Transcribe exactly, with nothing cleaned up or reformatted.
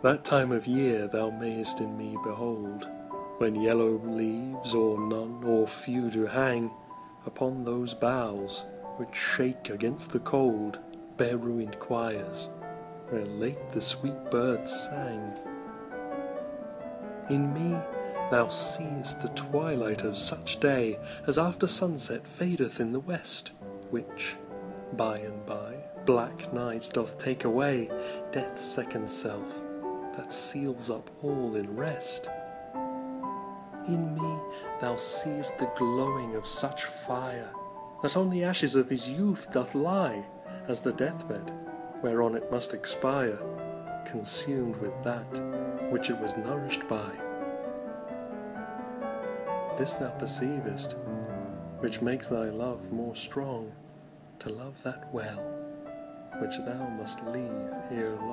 That time of year thou mayest in me behold, when yellow leaves or none or few do hang upon those boughs which shake against the cold, bare ruined choirs, where late the sweet birds sang. In me thou seest the twilight of such day as after sunset fadeth in the west, which, by and by, black night doth take away, death's second self, that seals up all in rest. In me thou seest the glowing of such fire, that on the ashes of his youth doth lie, as the deathbed, whereon it must expire, consumed with that which it was nourished by. This thou perceivest, which makes thy love more strong, to love that well, which thou must leave ere long.